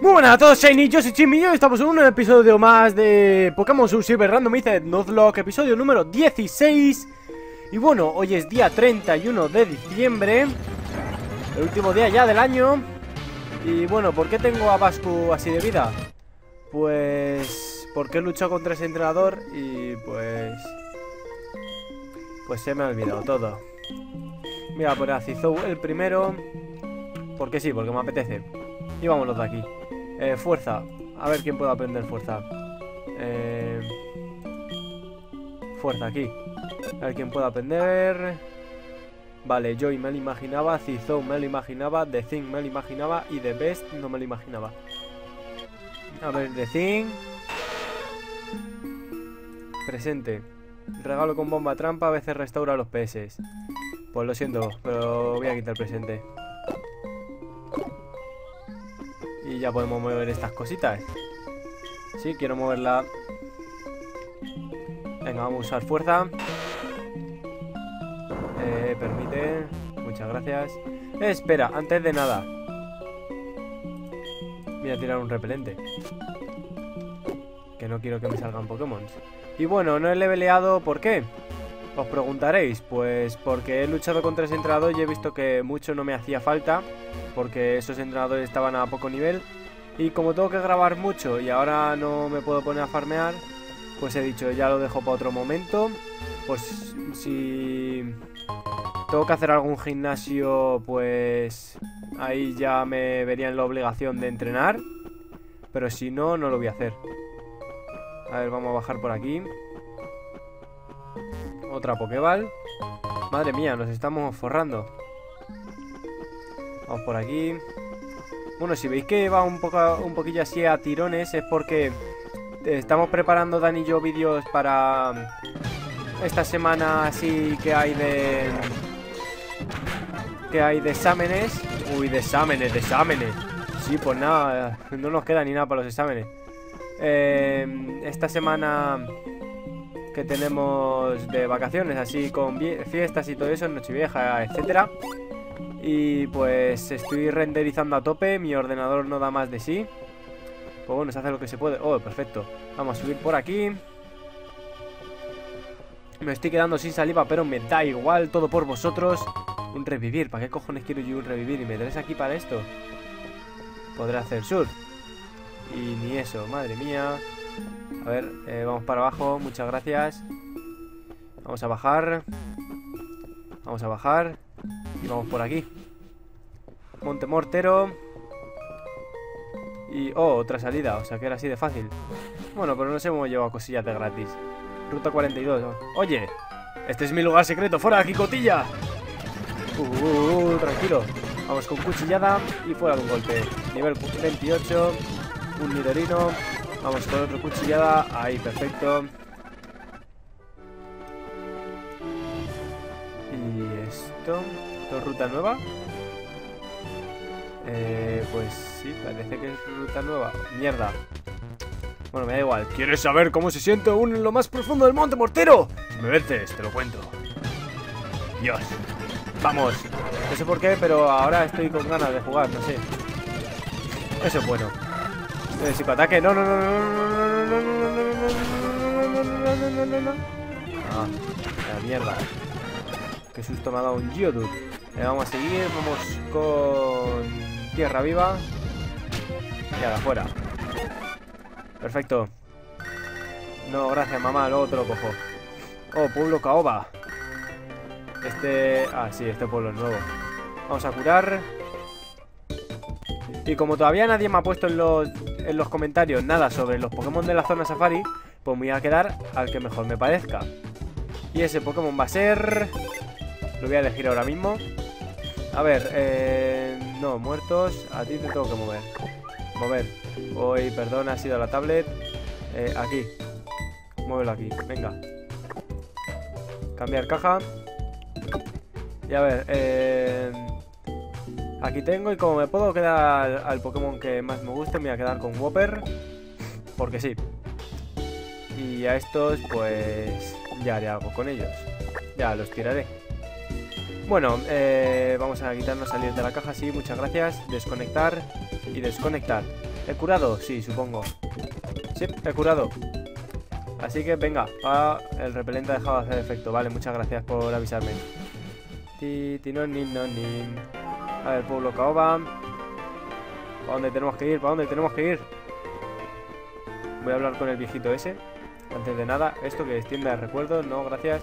Muy buenas a todos, Shiny, yo soy Chimy y hoy estamos en un nuevo episodio más de Pokémon Soul Silver Randomized Nuzlocke, episodio número 16. Y bueno, hoy es día 31 de diciembre, el último día ya del año. Y bueno, ¿por qué tengo a Bascu así de vida? Pues... porque he luchado contra ese entrenador y pues... pues se me ha olvidado todo. Mira, por Azizou el primero, porque sí, porque me apetece. Y vámonos de aquí. Fuerza. A ver quién puede aprender fuerza. Fuerza aquí. A ver quién puede aprender. Vale, Joy me lo imaginaba. Zizou me lo imaginaba. The Thing me lo imaginaba. Y The Best no me lo imaginaba. A ver, The Thing. Presente. Regalo con bomba trampa. A veces restaura los PS. Pues lo siento, pero voy a quitar presente. Y ya podemos mover estas cositas. Sí, quiero moverla. Venga, vamos a usar fuerza. Permite. Muchas gracias. Espera, antes de nada voy a tirar un repelente, que no quiero que me salgan Pokémon. Y bueno, no he leveleado, ¿por qué? Os preguntaréis. Pues porque he luchado contra ese entrenador y he visto que mucho no me hacía falta, porque esos entrenadores estaban a poco nivel. Y como tengo que grabar mucho y ahora no me puedo poner a farmear, pues he dicho, ya lo dejo para otro momento. Pues si tengo que hacer algún gimnasio, pues ahí ya me vería en la obligación de entrenar. Pero si no, no lo voy a hacer. A ver, vamos a bajar por aquí. Otra Pokéball. Madre mía, nos estamos forrando. Vamos por aquí. Bueno, si veis que va un poquillo así a tirones, es porque estamos preparando, Dan y yo, vídeos para esta semana así que hay de... que hay de exámenes. Uy, de exámenes, de exámenes. Sí, pues nada, no nos queda ni nada para los exámenes. Esta semana que tenemos de vacaciones, así con fiestas y todo eso, Nochevieja, etcétera. Y pues estoy renderizando a tope, mi ordenador no da más de sí. Pues bueno, se hace lo que se puede. Oh, perfecto. Vamos a subir por aquí. Me estoy quedando sin saliva, pero me da igual, todo por vosotros. Un revivir, ¿para qué cojones quiero yo un revivir? ¿Y me traes aquí para esto? Podré hacer surf. Y ni eso, madre mía. A ver, vamos para abajo, muchas gracias. Vamos a bajar. Vamos a bajar. Y vamos por aquí. Monte Mortero. Y... oh, otra salida. O sea que era así de fácil. Bueno, pero no sé cómo llevo cosillas de gratis. Ruta 42. Oye, este es mi lugar secreto. ¡Fuera de aquí, cotilla! Tranquilo. Vamos con cuchillada y fuera de un golpe. Nivel 28. Un Nidorino. Vamos con otra cuchillada. Ahí, perfecto. Y esto... ¿ruta nueva? Pues sí, parece que es ruta nueva. Mierda. Bueno, me da igual. ¿Quieres saber cómo se siente uno en lo más profundo del Monte Mortero? Me vences, te lo cuento. Dios. Vamos. No sé por qué, pero ahora estoy con ganas de jugar, no sé. Eso es bueno. Si ataque, no, no, no, no, no, no, no, no, no, no. Ah, la mierda. Qué susto me ha dado un Geodude. Vamos a seguir, vamos con tierra viva. Y ahora fuera. Perfecto. No, gracias mamá, luego te lo cojo. Oh, Pueblo Caoba. Este... ah, sí, este pueblo es nuevo. Vamos a curar. Y como todavía nadie me ha puesto en los comentarios nada sobre los Pokémon de la zona Safari, pues me voy a quedar al que mejor me parezca. Y ese Pokémon va a ser... lo voy a elegir ahora mismo. A ver, no, muertos. A ti te tengo que mover. Mover. Hoy, perdón, ha sido la tablet. Aquí. Muévelo aquí, venga. Cambiar caja. Y a ver, aquí tengo. Y como me puedo quedar al Pokémon que más me guste, me voy a quedar con Wooper, porque sí. Y a estos, pues... ya haré algo con ellos. Ya los tiraré. Bueno, vamos a quitarnos, salir de la caja, sí, muchas gracias. Desconectar y desconectar. ¿He curado? Sí, supongo. Sí, he curado. Así que venga, el repelente ha dejado de hacer efecto. Vale, muchas gracias por avisarme. Ti, no, ni. A ver, Pueblo Caoba. ¿Para dónde tenemos que ir? ¿Para dónde tenemos que ir? Voy a hablar con el viejito ese. Antes de nada, esto que es tienda de recuerdos. No, gracias.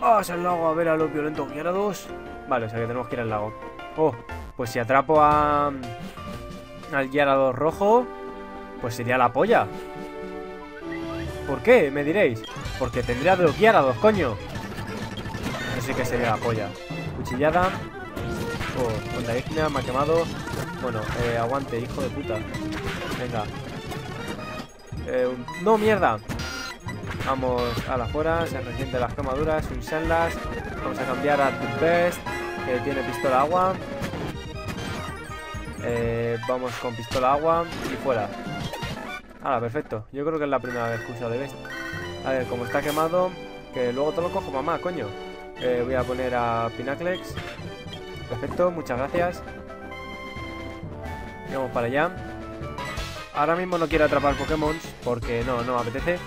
¡Vamos al lago a ver a los violentos Gyarados! Vale, o sea que tenemos que ir al lago. Oh, pues si atrapo al Gyarados rojo, pues sería la polla. ¿Por qué? Me diréis. Porque tendría dos Gyarados, coño. Eso sí que sería la polla. Cuchillada. Oh, onda digna, me ha quemado. Bueno, aguante, hijo de puta. Venga. ¡No, mierda! Vamos a la fuera, se resienten las quemaduras, usarlas. Vamos a cambiar a The Best, que tiene pistola agua. Vamos con pistola agua y fuera. Ah, perfecto. Yo creo que es la primera vez que uso The Best. A ver, como está quemado, que luego te lo cojo, mamá, coño. Voy a poner a Pinaclex. Perfecto, muchas gracias. Vamos para allá. Ahora mismo no quiero atrapar Pokémon porque no me apetece.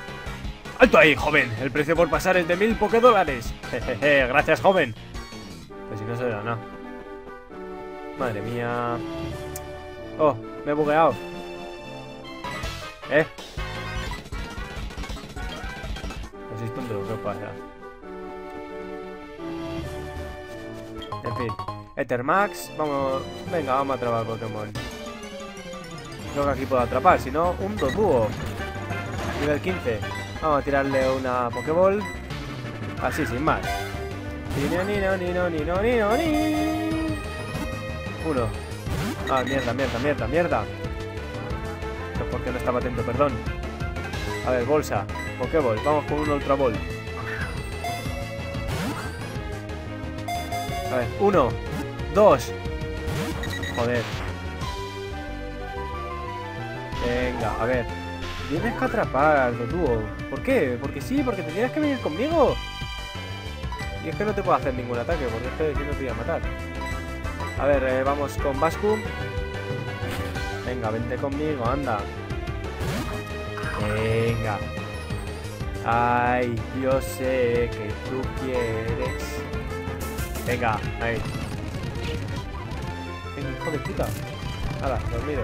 ¡Alto ahí, joven! El precio por pasar es de 1000 Pokédólares. Jejeje, gracias, joven. Pues si no se da nada. Madre mía. Oh, me he bugueado. No sois tontos, ¿qué pasa? En fin. Ethermax, vamos. Venga, vamos a atrapar Pokémon. Creo que aquí puedo atrapar, si no, un Doduo. Nivel 15. Vamos a tirarle una Pokéball. Así, sin más. Uno. Ah, mierda. No, porque no estaba atento, perdón. A ver, bolsa. Pokéball. Vamos con un Ultra Ball. A ver, 1, 2. Joder. Venga, a ver. Tienes que atrapar al Doduo. ¿Por qué? Porque sí, porque tenías que venir conmigo. Y es que no te puedo hacer ningún ataque, porque es que yo no te voy a matar. A ver, vamos con Bascum. Venga, vente conmigo, anda. Venga. Ay, yo sé que tú quieres. Venga, ahí. Hijo de puta. Hala, dormido.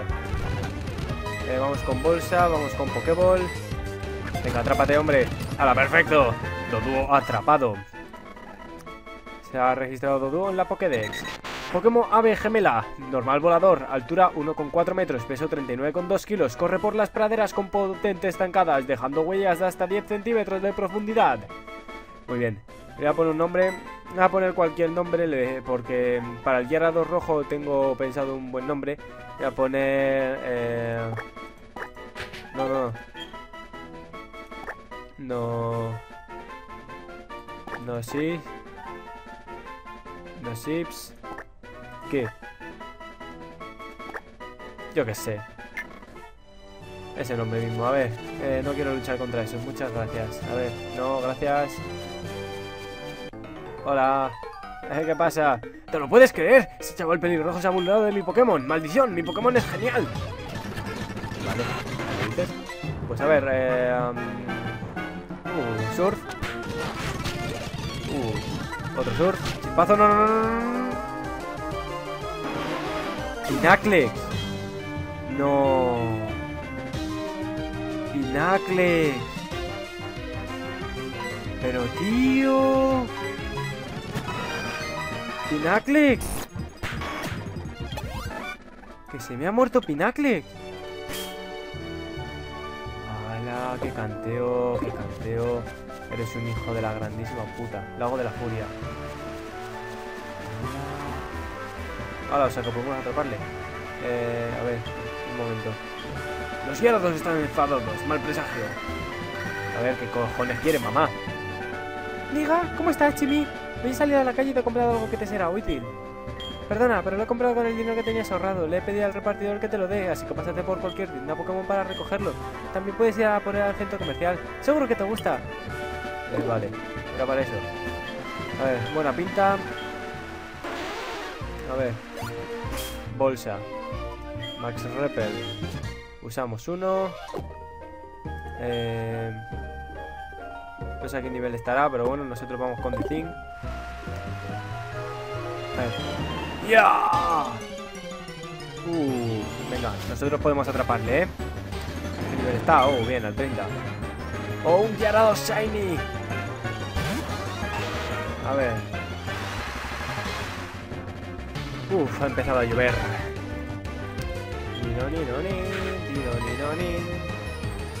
Vamos con bolsa, vamos con Pokéball. Venga, atrápate, hombre. ¡Hala, perfecto! Doduo atrapado. Se ha registrado Doduo en la Pokédex. Pokémon ave gemela. Normal volador, altura 1,4 metros, peso 39,2 kilos. Corre por las praderas con potentes zancadas, dejando huellas de hasta 10 centímetros de profundidad. Muy bien. Le voy a poner un nombre. Voy a poner cualquier nombre porque para el Gyarados rojo tengo pensado un buen nombre. Voy a poner... No, sí. ¿Qué? Yo qué sé. Ese nombre mismo. A ver, no quiero luchar contra eso. Muchas gracias. A ver, no, gracias. Hola. ¿Qué pasa? ¿Te lo puedes creer? Ese chaval pelirrojo se ha burlado de mi Pokémon. ¡Maldición! ¡Mi Pokémon es genial! Vale. ¿Qué dices? Pues a ver, surf. Otro surf. Chimpazo, no. Pinaclex. No. Pinaclex. Pero tío. Pinaclex. Que se me ha muerto Pinaclex. ¡Hala! ¡Qué canteo! ¡Qué canteo! Eres un hijo de la grandísima puta. Lago de la furia. Hala, o sea que podemos atraparle. A ver, un momento. Los Gyarados están enfadados. Mal presagio. A ver, ¿qué cojones quiere, mamá? Diga, ¿cómo estás, Chimy? Me he salido a la calle y te he comprado algo que te será útil. Perdona, pero lo he comprado con el dinero que tenías ahorrado. Le he pedido al repartidor que te lo dé, así que pásate por cualquier tienda Pokémon para recogerlo. También puedes ir a por él al centro comercial. Seguro que te gusta. Vale, era para eso. A ver, buena pinta. A ver. Bolsa. Max Repel. Usamos uno. No sé a qué nivel estará, pero bueno, nosotros vamos con Dizin. ¡Ya! Yeah. Venga, nosotros podemos atraparle, ¿eh? ¿Qué nivel está? Oh, bien, al 30. ¡Oh, un Gyarados Shiny! A ver. Ha empezado a llover.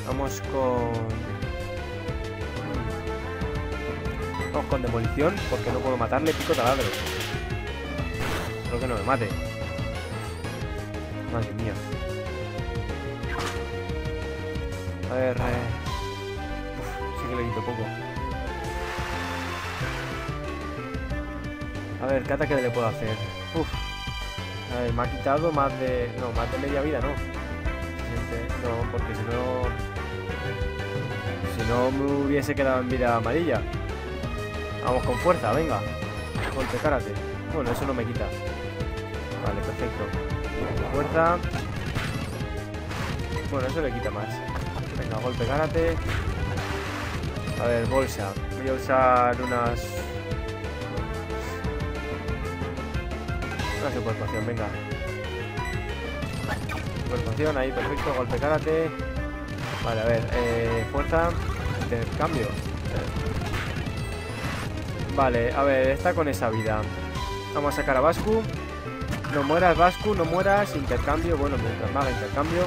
Vamos con... vamos con demolición, porque no puedo matarle. Pico taladro. Creo que no me mate. Madre mía. A ver... sí que le quito poco. A ver, ¿qué ataque le puedo hacer? A ver, me ha quitado más de... no, más de media vida, no. No, porque si no... si no me hubiese quedado en vida amarilla. Vamos con fuerza, venga. Golpe, cárate. Bueno, eso no me quita. Vale, perfecto. Fuerza. Bueno, eso le quita más. Venga, golpe, cárate. A ver, bolsa. Voy a usar unas... una superpoción, venga. Superpoción, ahí, perfecto. Golpe, cárate. Vale, a ver, fuerza. Intercambio. Vale, a ver, está con esa vida. Vamos a sacar a Bascu. No mueras, Bascu, no mueras. Intercambio, bueno, mientras más intercambio.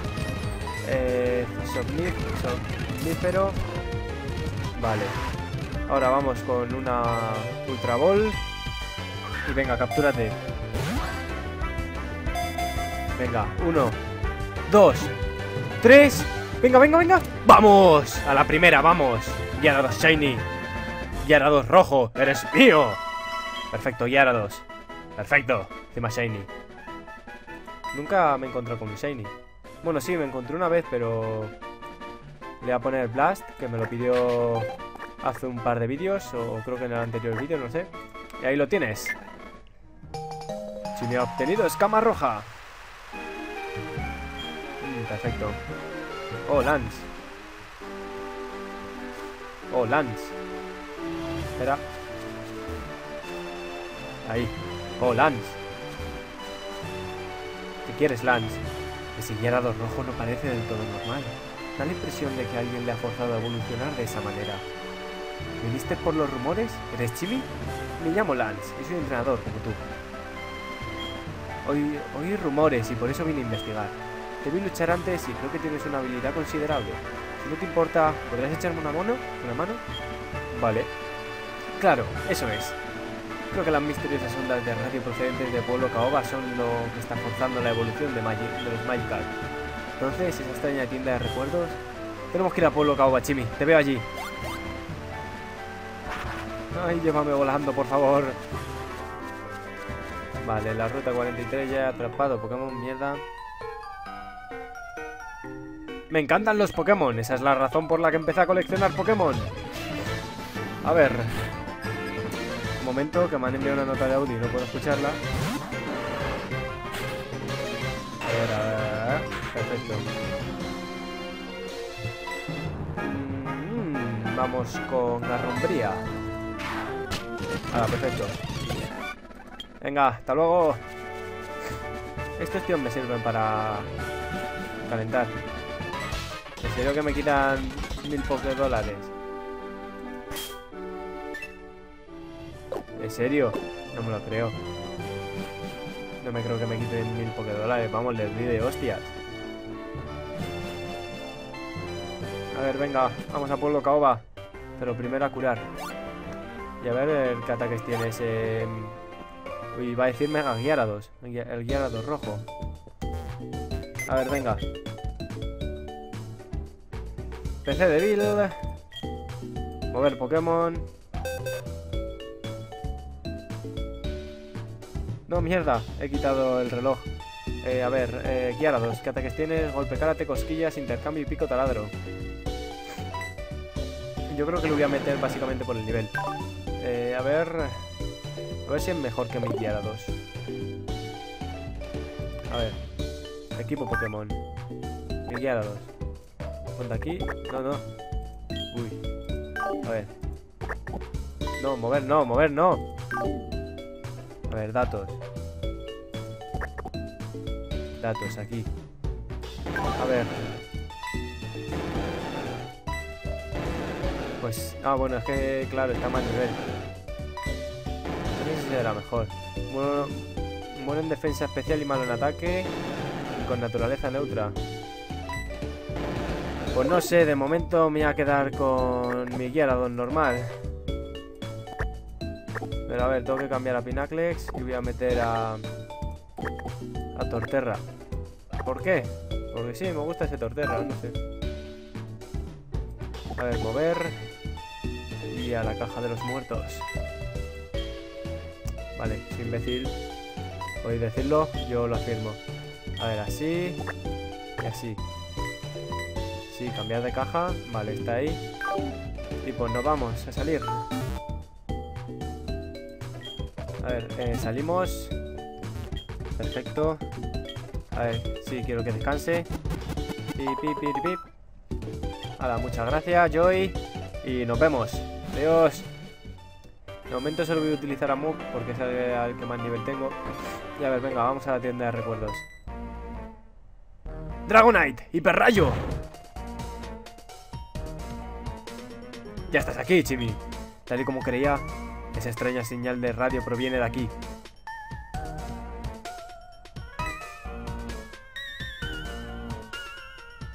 Somnífero. Vale. Ahora vamos con una Ultra Ball. Y venga, captúrate. Venga, 1, 2, 3. Venga, venga, venga. ¡Vamos! A la primera, vamos. Gyarados Shiny. Gyarados rojo, eres mío. Perfecto, Gyarados. Perfecto, encima Shiny. Nunca me he encontrado con mi Shiny. Bueno, sí, me encontré una vez, pero... le voy a poner Blast, que me lo pidió hace un par de vídeos, o creo que en el anterior vídeo, no sé. Y ahí lo tienes. Chimy ha obtenido escama roja. Perfecto. Oh, Lance. Oh, Lance. Espera. Ahí. Oh, Lance. ¿Qué quieres, Lance? Ese Gyarados rojo no parece del todo normal. Da la impresión de que alguien le ha forzado a evolucionar de esa manera. ¿Viniste por los rumores? ¿Eres Chimy? Me llamo Lance y soy entrenador como tú. Oí rumores y por eso vine a investigar. Te vi luchar antes y creo que tienes una habilidad considerable. Si no te importa, ¿podrás echarme una mano? ¿Una mano? Vale. Claro, eso es. Creo que las misteriosas ondas de radio procedentes de Pueblo Caoba son lo que está forzando la evolución de los Magikarp. Entonces, esa extraña tienda de recuerdos... tenemos que ir a Pueblo Caoba, Chimy. Te veo allí. Ay, llévame volando, por favor. Vale, la ruta 43 ya he atrapado. Pokémon, mierda. Me encantan los Pokémon, esa es la razón por la que empecé a coleccionar Pokémon. A ver. Un momento, que me han enviado una nota de audio y no puedo escucharla. A ver, perfecto. Vamos con Garrumbría. Ahora, perfecto. Venga, hasta luego. Estos tíos me sirven para calentar. En serio que me quitan 1000 dólares. ¿En serio? No me lo creo. No me creo que me quiten 1000 dólares. Vamos, les di de hostias. A ver, venga. Vamos a Pueblo Caoba. Pero primero a curar. Y a ver qué ataques tiene ese... uy, va a decir Mega Gyarados. El Gyarados rojo. A ver, venga. PC de build. Mover Pokémon. No, mierda. He quitado el reloj. A ver, Gyarados. ¿Qué ataques tienes? Golpe, karate, cosquillas, intercambio y pico taladro. Yo creo que lo voy a meter básicamente por el nivel. A ver. A ver si es mejor que mi Gyarados. A ver. Equipo Pokémon. El Gyarados. ¿Ponte aquí? No, no. Uy. A ver. No, mover no, mover no. A ver, datos. Datos, aquí. A ver. Pues... Ah, bueno, es que, claro, está mal nivel. No sé si será mejor. Bueno, muere en defensa especial y malo en ataque. Y con naturaleza neutra. Pues no sé, de momento me voy a quedar con mi Gyarados normal. Pero a ver, tengo que cambiar a Pinaclex y voy a meter a Torterra. ¿Por qué? Porque sí, me gusta ese Torterra, no sé. A ver, mover. Y a la caja de los muertos. Vale, soy imbécil. Podéis decirlo, yo lo afirmo. A ver, así. Y así. Sí, cambiar de caja. Vale, está ahí. Y pues nos vamos a salir. A ver, salimos. Perfecto. A ver, sí, quiero que descanse. Pip, pip, pip, pip. Hala, muchas gracias, Joy. Y nos vemos. Adiós. De momento solo voy a utilizar a Muk porque es al que más nivel tengo. Y a ver, venga, vamos a la tienda de recuerdos. Dragonite, hiperrayo. Ya estás aquí, Chimy. Tal y como creía, esa extraña señal de radio proviene de aquí.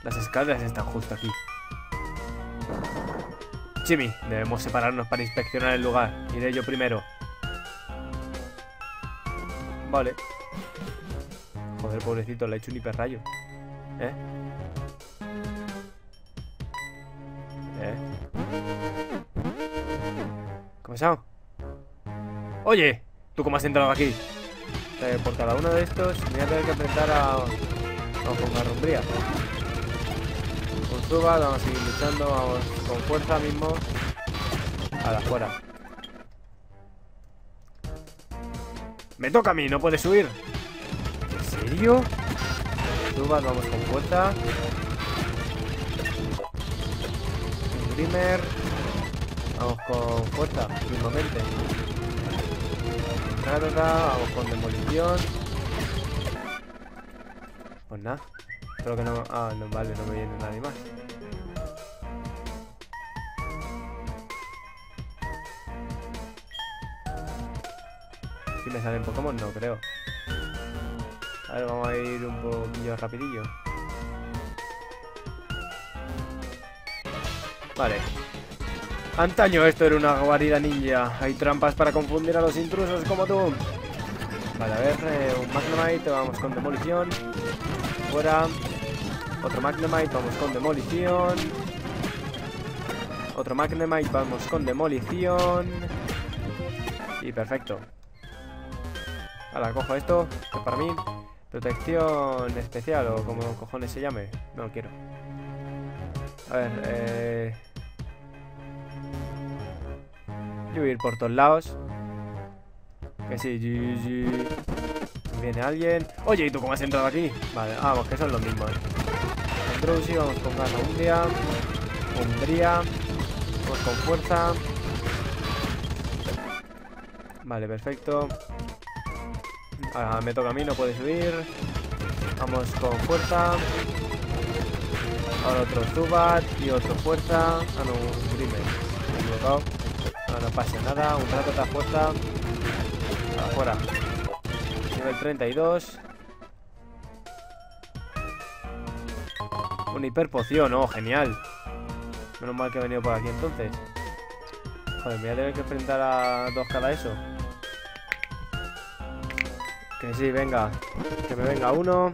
Las escaleras están justo aquí. Chimy, debemos separarnos para inspeccionar el lugar. Iré yo primero. Vale. Joder, pobrecito, le he hecho un hiperrayo. ¿Eh? ¿Eh? ¿Qué ha pasado? Oye, ¿tú cómo has entrado aquí? Por cada uno de estos me voy a tener que enfrentar a... con Garrumbría. Con Zubat, vamos a seguir luchando, vamos con fuerza mismo. A la fuera. Me toca a mí, no puedes huir. ¿En serio? Zubat, vamos con fuerza. Grimer. Vamos con fuerza, mismamente. Nada, vamos con demolición. Pues nada. Creo que no... Ah, no, vale, no me viene nadie más. ¿Sí me salen Pokémon? No, creo. A ver, vamos a ir un poquillo rapidillo. Vale. Antaño esto era una guarida ninja. Hay trampas para confundir a los intrusos como tú. Vale, a ver, un Magnemite, vamos con demolición. Fuera. Otro Magnemite, vamos con demolición. Otro Magnemite, vamos con demolición. Y perfecto. Ahora cojo esto, que para mí. Protección especial o como cojones se llame. No lo quiero. A ver, yo voy a ir por todos lados. Que sí, GG. Viene alguien. Oye, ¿y tú cómo has entrado aquí? Vale, vamos, que son los mismos. Drowsy, vamos con Garrumbría. Umbría. Vamos con fuerza. Vale, perfecto. Ahora me toca a mí, no puede subir. Vamos con fuerza. Ahora otro Zubat y otro fuerza. Ah, no, un Grimer. Me he equivocado. No, no pasa nada, un rato está fuerza. Afuera. Nivel 32. Una hiperpoción, oh, genial. Menos mal que he venido por aquí entonces. Joder, me voy a tener que enfrentar a dos cada eso. Que sí, venga. Que me venga uno.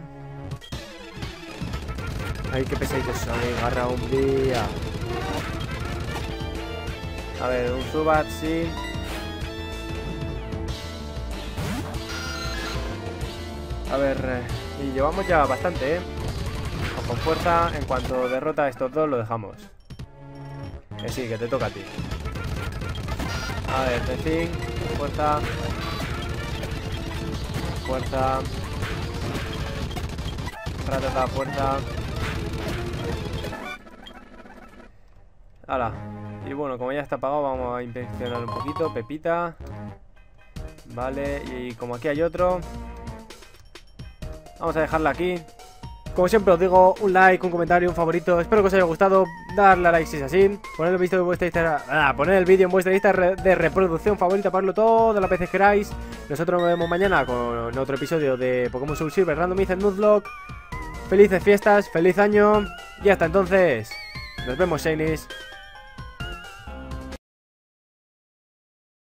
Ay, qué pesaditos son, agarra un día. A ver, un Zubat, sí. A ver, y llevamos ya bastante, ¿eh? O con fuerza, en cuanto derrota a estos dos, lo dejamos. Sí, que te toca a ti. A ver, Tencin, fuerza. Fuerza. para tratar la puerta. Hala. Y bueno, como ya está apagado, vamos a inspeccionar un poquito. Pepita. Vale, y como aquí hay otro, vamos a dejarla aquí. Como siempre os digo, un like, un comentario, un favorito. Espero que os haya gustado. Darle a like si es así. Poner el vídeo en vuestra lista de reproducción favorita. Parlo todas las veces que queráis. Nosotros nos vemos mañana con otro episodio de Pokémon Soul Silver Randomized Nuzlocke. Felices fiestas, feliz año. Y hasta entonces. Nos vemos, Shinies.